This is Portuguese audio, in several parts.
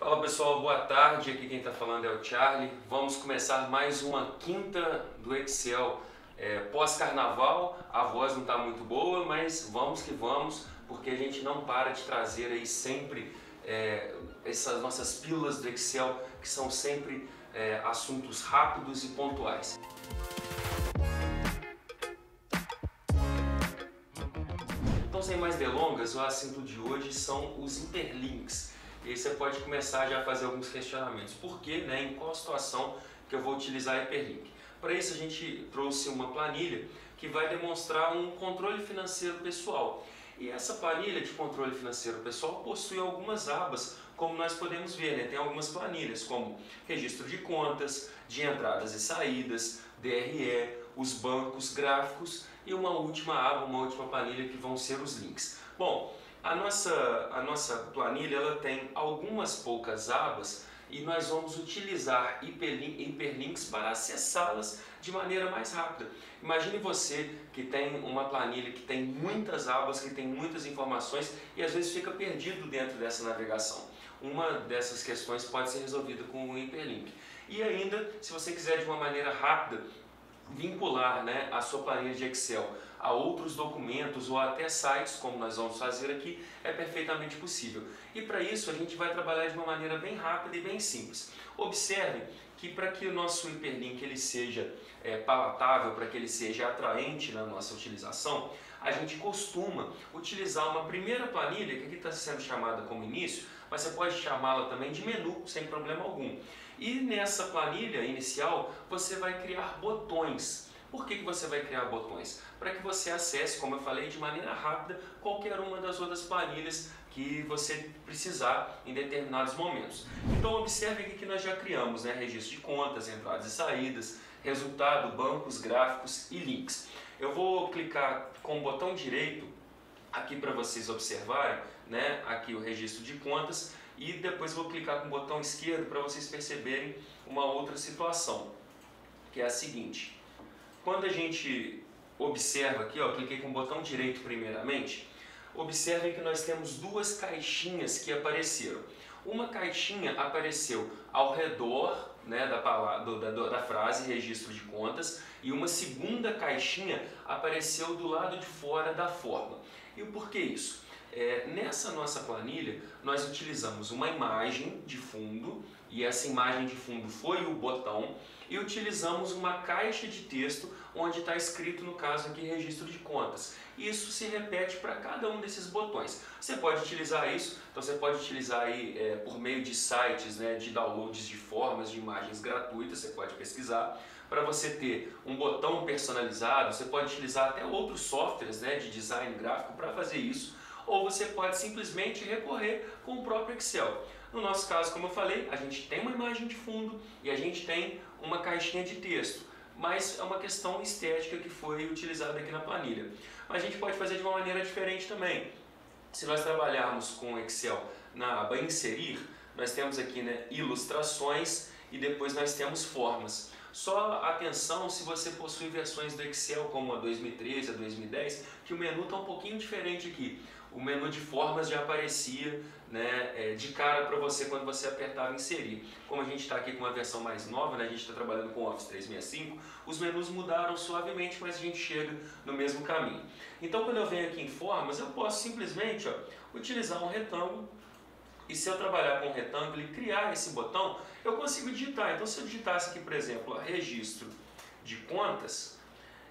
Fala pessoal, boa tarde, aqui quem está falando é o Charlie. Vamos começar mais uma quinta do Excel. Pós-carnaval, a voz não está muito boa, mas vamos que vamos, porque a gente não para de trazer aí sempre essas nossas pílulas do Excel, que são sempre assuntos rápidos e pontuais. Então, sem mais delongas, o assunto de hoje são os interlinks. E aí você pode começar já a fazer alguns questionamentos. Por que, né? Em qual situação que eu vou utilizar hiperlink? Para isso a gente trouxe uma planilha que vai demonstrar um controle financeiro pessoal. E essa planilha de controle financeiro pessoal possui algumas abas, como nós podemos ver, né? Tem algumas planilhas, como registro de contas, de entradas e saídas, DRE, os bancos, gráficos e uma última aba, uma última planilha que vão ser os links. Bom, a nossa planilha ela tem algumas poucas abas e nós vamos utilizar hiperlinks para acessá-las de maneira mais rápida. Imagine você que tem uma planilha que tem muitas abas, que tem muitas informações e às vezes fica perdido dentro dessa navegação. Uma dessas questões pode ser resolvida com um hiperlink. E ainda, se você quiser de uma maneira rápida, vincular, né, a sua planilha de Excel a outros documentos ou até sites, como nós vamos fazer aqui, é perfeitamente possível. E para isso a gente vai trabalhar de uma maneira bem rápida e bem simples. Observe que para que o nosso hiperlink ele seja palatável, para que ele seja atraente na nossa utilização, a gente costuma utilizar uma primeira planilha, que aqui está sendo chamada como início, mas você pode chamá-la também de menu, sem problema algum. E nessa planilha inicial, você vai criar botões. Por que você vai criar botões? Para que você acesse, como eu falei, de maneira rápida qualquer uma das outras planilhas que você precisar em determinados momentos. Então observe aqui que nós já criamos, né? Registro de contas, entradas e saídas, resultado, bancos, gráficos e links. Eu vou clicar com o botão direito aqui para vocês observarem, né? Aqui o registro de contas, e depois vou clicar com o botão esquerdo para vocês perceberem uma outra situação, que é a seguinte. Quando a gente observa aqui, ó, cliquei com o botão direito primeiramente, observem que nós temos duas caixinhas que apareceram. Uma caixinha apareceu ao redor, né, da frase registro de contas, e uma segunda caixinha apareceu do lado de fora da forma. E por que isso? Nessa nossa planilha, nós utilizamos uma imagem de fundo, e essa imagem de fundo foi o botão, e utilizamos uma caixa de texto onde está escrito, no caso aqui, registro de contas. Isso se repete para cada um desses botões. Você pode utilizar isso, então você pode utilizar aí por meio de sites, né, de downloads de formas, de imagens gratuitas, você pode pesquisar, para você ter um botão personalizado, você pode utilizar até outros softwares, né, de design gráfico para fazer isso, ou você pode simplesmente recorrer com o próprio Excel. No nosso caso, como eu falei, a gente tem uma imagem de fundo e a gente tem uma caixinha de texto, mas é uma questão estética que foi utilizada aqui na planilha. Mas a gente pode fazer de uma maneira diferente também. Se nós trabalharmos com o Excel na aba Inserir, nós temos aqui, né, Ilustrações e depois nós temos Formas. Só atenção se você possui versões do Excel como a 2013, a 2010, que o menu está um pouquinho diferente aqui. O menu de formas já aparecia, né, de cara para você quando você apertava inserir. Como a gente está aqui com uma versão mais nova, né, a gente está trabalhando com Office 365, os menus mudaram suavemente, mas a gente chega no mesmo caminho. Então quando eu venho aqui em formas, eu posso simplesmente, ó, utilizar um retângulo, e se eu trabalhar com um retângulo e criar esse botão, eu consigo digitar. Então se eu digitasse aqui, por exemplo, ó, registro de contas,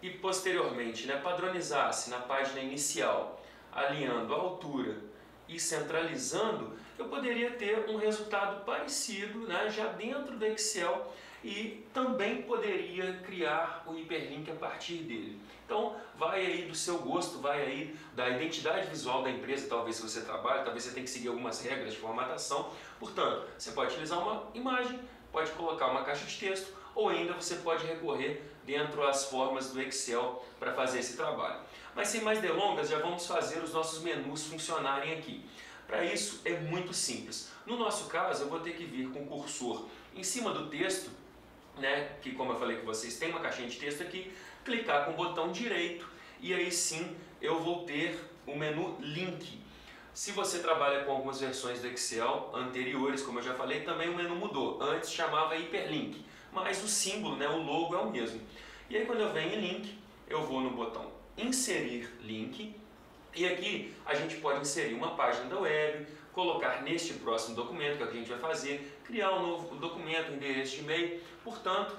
e posteriormente, né, padronizasse na página inicial, alinhando a altura e centralizando, eu poderia ter um resultado parecido, né, já dentro do Excel, e também poderia criar o hiperlink a partir dele. Então vai aí do seu gosto, vai aí da identidade visual da empresa, talvez se você trabalhe, talvez você tenha que seguir algumas regras de formatação. Portanto, você pode utilizar uma imagem, pode colocar uma caixa de texto, ou ainda você pode recorrer dentro das formas do Excel para fazer esse trabalho. Mas sem mais delongas, já vamos fazer os nossos menus funcionarem aqui. Para isso é muito simples. No nosso caso, eu vou ter que vir com o cursor em cima do texto, né, que como eu falei com vocês, tem uma caixinha de texto aqui, clicar com o botão direito e aí sim eu vou ter o menu Link. Se você trabalha com algumas versões do Excel anteriores, como eu já falei, também o menu mudou. Antes chamava hiperlink, mas o símbolo, né, o logo é o mesmo. E aí quando eu venho em link, eu vou no botão inserir link, e aqui a gente pode inserir uma página da web, colocar neste próximo documento que a gente vai fazer, criar um novo documento, um endereço de e-mail. Portanto,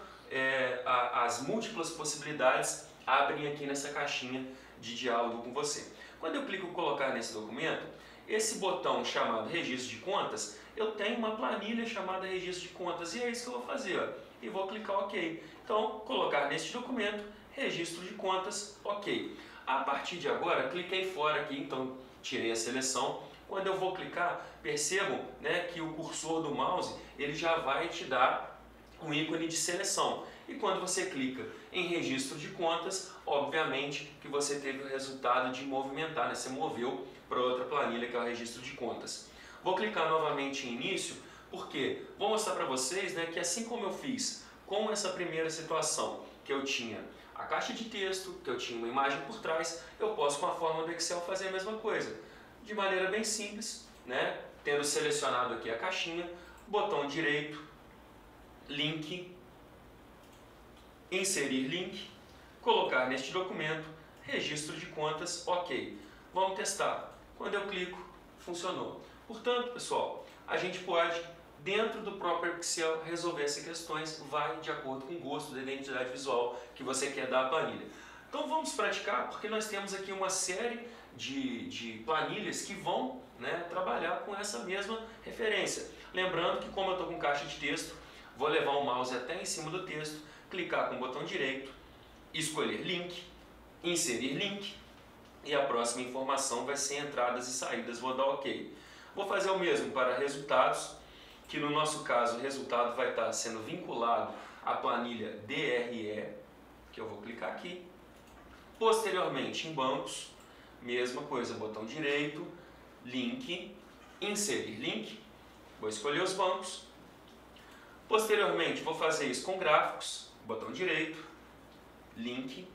as múltiplas possibilidades abrem aqui nessa caixinha de diálogo com você. Quando eu clico em colocar nesse documento, esse botão chamado registro de contas, eu tenho uma planilha chamada registro de contas, e é isso que eu vou fazer, ó, e vou clicar OK. Então, colocar neste documento, registro de contas, OK. A partir de agora, cliquei fora aqui, então tirei a seleção. Quando eu vou clicar, percebam, né, que o cursor do mouse ele já vai te dar um ícone de seleção. E quando você clica em registro de contas, obviamente que você teve o resultado de movimentar, né? Você moveu para outra planilha que é o registro de contas. Vou clicar novamente em início, porque vou mostrar para vocês, né, que assim como eu fiz com essa primeira situação, que eu tinha a caixa de texto, que eu tinha uma imagem por trás, eu posso com a fórmula do Excel fazer a mesma coisa. De maneira bem simples, né? Tendo selecionado aqui a caixinha, botão direito, link, inserir link, colocar neste documento, registro de contas, OK. Vamos testar. Quando eu clico, funcionou. Portanto, pessoal, a gente pode, dentro do próprio Excel, resolver essas questões, vai de acordo com o gosto da identidade visual que você quer dar à planilha. Então vamos praticar, porque nós temos aqui uma série de planilhas que vão, né, trabalhar com essa mesma referência. Lembrando que como eu estou com caixa de texto, vou levar o mouse até em cima do texto, clicar com o botão direito, escolher link, inserir link, e a próxima informação vai ser entradas e saídas, vou dar OK. Vou fazer o mesmo para resultados, que no nosso caso o resultado vai estar sendo vinculado à planilha DRE, que eu vou clicar aqui. Posteriormente em bancos, mesma coisa, botão direito, link, inserir link, vou escolher os bancos. Posteriormente vou fazer isso com gráficos, botão direito, link,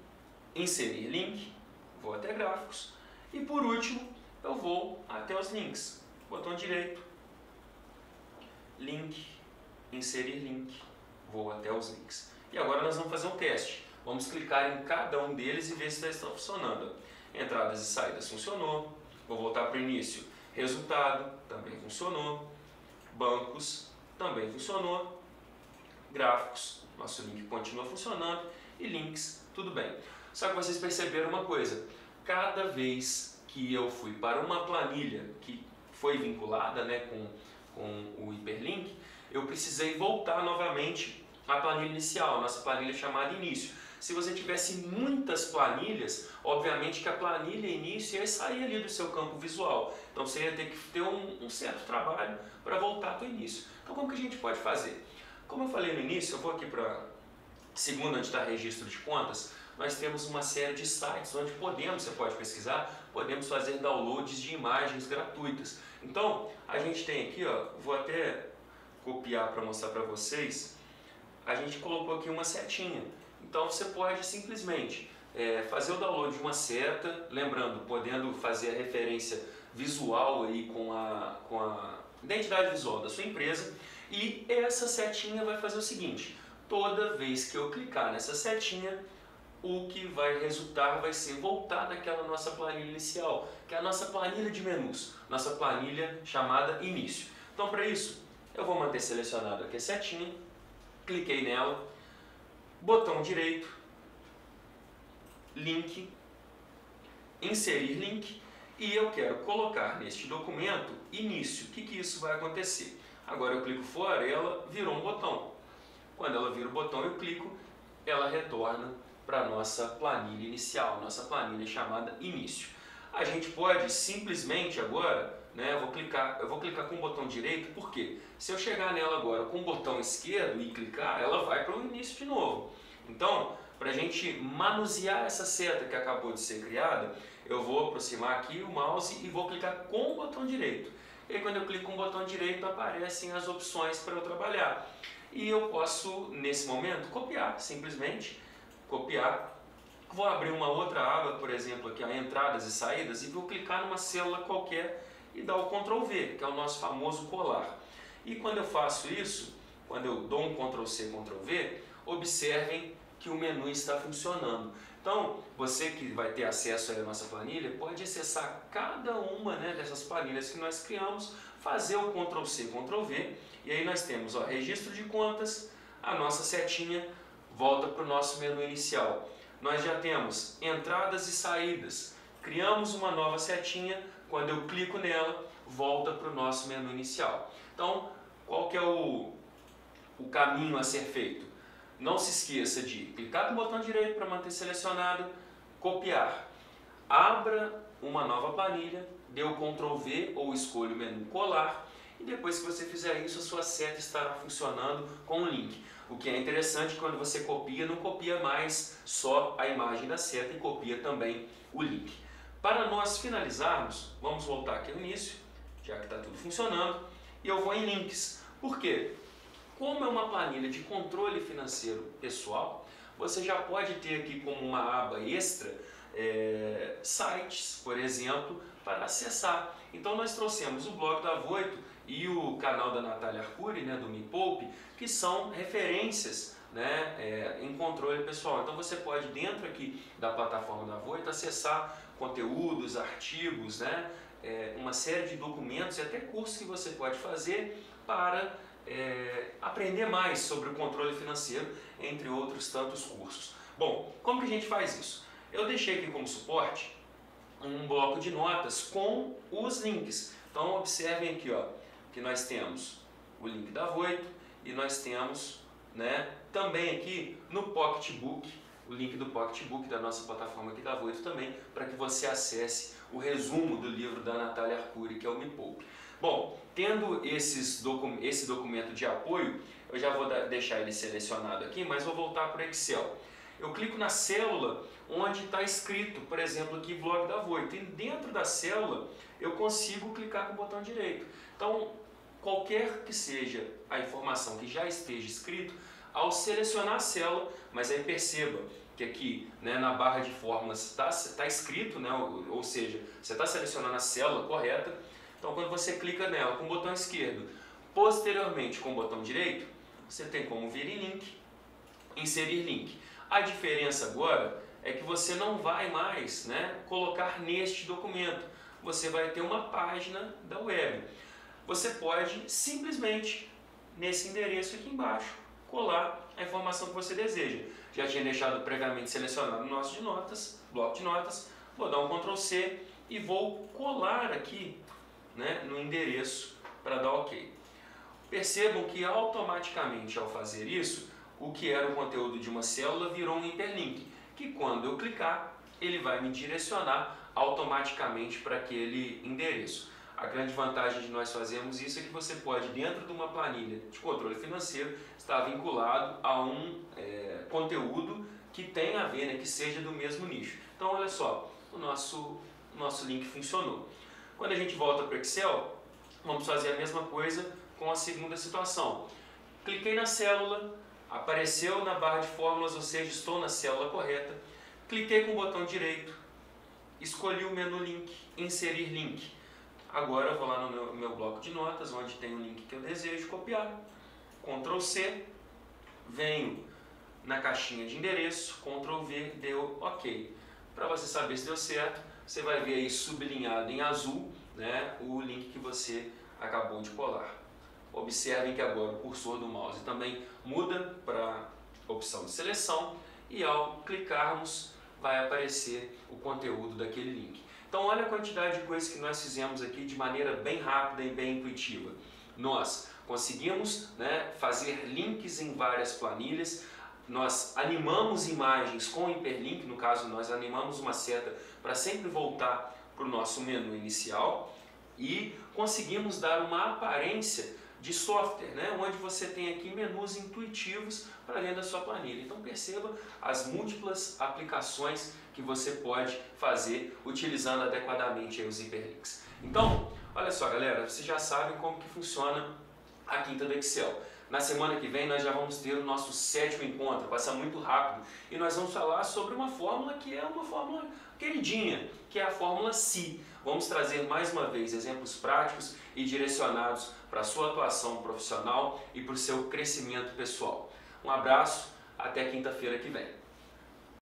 inserir link, vou até gráficos. E por último eu vou até os links, botão direito, link, inserir link, vou até os links. E agora nós vamos fazer um teste. Vamos clicar em cada um deles e ver se está funcionando. Entradas e saídas funcionou. Vou voltar para o início. Resultado também funcionou. Bancos também funcionou. Gráficos, nosso link continua funcionando. E links, tudo bem. Só que vocês perceberam uma coisa. Cada vez que eu fui para uma planilha que foi vinculada, né, com o hiperlink, eu precisei voltar novamente à planilha inicial, nossa planilha chamada início. Se você tivesse muitas planilhas, obviamente que a planilha início ia sair ali do seu campo visual. Então você ia ter que ter um certo trabalho para voltar para o início. Então como que a gente pode fazer? Como eu falei no início, eu vou aqui para segundo, onde está registro de contas, nós temos uma série de sites onde podemos, você pode pesquisar, podemos fazer downloads de imagens gratuitas. Então a gente tem aqui, ó, vou até copiar para mostrar para vocês, a gente colocou aqui uma setinha. Então você pode simplesmente fazer o download de uma seta, lembrando, podendo fazer a referência visual aí com a identidade visual da sua empresa, e essa setinha vai fazer o seguinte, toda vez que eu clicar nessa setinha, o que vai resultar vai ser voltar naquela nossa planilha inicial, que é a nossa planilha de menus, nossa planilha chamada início. Então para isso, eu vou manter selecionado aqui a setinha, cliquei nela, botão direito, link, inserir link, e eu quero colocar neste documento início. O que que isso vai acontecer? Agora eu clico fora e ela virou um botão. Quando ela vira o botão eu clico, ela retorna para a nossa planilha inicial, nossa planilha chamada início. A gente pode simplesmente agora, né, eu vou clicar com o botão direito, porque se eu chegar nela agora com o botão esquerdo e clicar, ela vai para o início de novo. Então, para a gente manusear essa seta que acabou de ser criada, eu vou aproximar aqui o mouse e vou clicar com o botão direito. E aí, quando eu clico com o botão direito, aparecem as opções para eu trabalhar. E eu posso, nesse momento, copiar, simplesmente copiar. Vou abrir uma outra aba, por exemplo, aqui, ó, entradas e saídas, e vou clicar numa célula qualquer e dá o Ctrl V, que é o nosso famoso colar. E quando eu faço isso, quando eu dou um Ctrl C, Ctrl V, observem que o menu está funcionando. Então, você que vai ter acesso à nossa planilha, pode acessar cada uma dessas planilhas que nós criamos, fazer o Ctrl C, Ctrl V, e aí nós temos registro de contas, a nossa setinha volta para o nosso menu inicial. Nós já temos entradas e saídas, criamos uma nova setinha, quando eu clico nela, volta para o nosso menu inicial. Então, qual que é o caminho a ser feito? Não se esqueça de clicar no botão direito para manter selecionado, copiar. Abra uma nova planilha, dê o Ctrl V ou escolha o menu colar e depois que você fizer isso, a sua seta estará funcionando com o link. O que é interessante, quando você copia, não copia mais só a imagem da seta e copia também o link. Para nós finalizarmos, vamos voltar aqui no início, já que está tudo funcionando, e eu vou em links. Por quê? Como é uma planilha de controle financeiro pessoal, você já pode ter aqui como uma aba extra sites, por exemplo, para acessar. Então nós trouxemos o blog da Voitto e o canal da Natália Arcuri, do Me Poupe, que são referências em controle pessoal. Então você pode, dentro aqui da plataforma da Voitto, acessar conteúdos, artigos, uma série de documentos e até cursos que você pode fazer para aprender mais sobre o controle financeiro, entre outros tantos cursos. Bom, como que a gente faz isso? Eu deixei aqui como suporte um bloco de notas com os links. Então observem aqui que nós temos o link da Voitto e nós temos também aqui no Pocketbook, o link do Pocketbook da nossa plataforma aqui da Voitto também, para que você acesse o resumo do livro da Natália Arcuri, que é o Me Poupe. Bom, tendo esse documento de apoio, eu já vou deixar ele selecionado aqui, mas vou voltar para o Excel. Eu clico na célula onde está escrito, por exemplo, aqui blog da Voitto, e dentro da célula eu consigo clicar com o botão direito. Então, qualquer que seja a informação que já esteja escrito, ao selecionar a célula, mas aí perceba que aqui na barra de fórmulas está escrito, ou seja, você está selecionando a célula correta. Então, quando você clica nela com o botão esquerdo, posteriormente com o botão direito, você tem como vir em link, inserir link. A diferença agora é que você não vai mais colocar neste documento. Você vai ter uma página da web. Você pode simplesmente, nesse endereço aqui embaixo, colar a informação que você deseja. Já tinha deixado previamente selecionado o nosso de notas, bloco de notas. Vou dar um Ctrl C e vou colar aqui no endereço para dar OK. Percebam que automaticamente, ao fazer isso, o que era o conteúdo de uma célula virou um hiperlink, que quando eu clicar, ele vai me direcionar automaticamente para aquele endereço. A grande vantagem de nós fazermos isso é que você pode, dentro de uma planilha de controle financeiro, estar vinculado a um conteúdo que tenha a ver, que seja do mesmo nicho. Então, olha só, o nosso link funcionou. Quando a gente volta para o Excel, vamos fazer a mesma coisa com a segunda situação. Cliquei na célula, apareceu na barra de fórmulas, ou seja, estou na célula correta. Cliquei com o botão direito, escolhi o menu link, inserir link. Agora eu vou lá no meu bloco de notas, onde tem o link que eu desejo copiar. Ctrl C, venho na caixinha de endereço, Ctrl V, deu OK. Para você saber se deu certo, você vai ver aí sublinhado em azul o link que você acabou de colar. Observem que agora o cursor do mouse também muda para a opção de seleção e ao clicarmos vai aparecer o conteúdo daquele link. Então olha a quantidade de coisas que nós fizemos aqui de maneira bem rápida e bem intuitiva. Nós conseguimos fazer links em várias planilhas. Nós animamos imagens com hiperlink, no caso nós animamos uma seta para sempre voltar para o nosso menu inicial e conseguimos dar uma aparência de software, onde você tem aqui menus intuitivos para dentro da sua planilha. Então perceba as múltiplas aplicações que você pode fazer utilizando adequadamente os hiperlinks. Então, olha só galera, vocês já sabem como que funciona a quinta do Excel. Na semana que vem nós já vamos ter o nosso 7º encontro, passa muito rápido, e nós vamos falar sobre uma fórmula que é uma fórmula queridinha, que é a fórmula SI. Vamos trazer mais uma vez exemplos práticos e direcionados para a sua atuação profissional e para o seu crescimento pessoal. Um abraço, até quinta-feira que vem.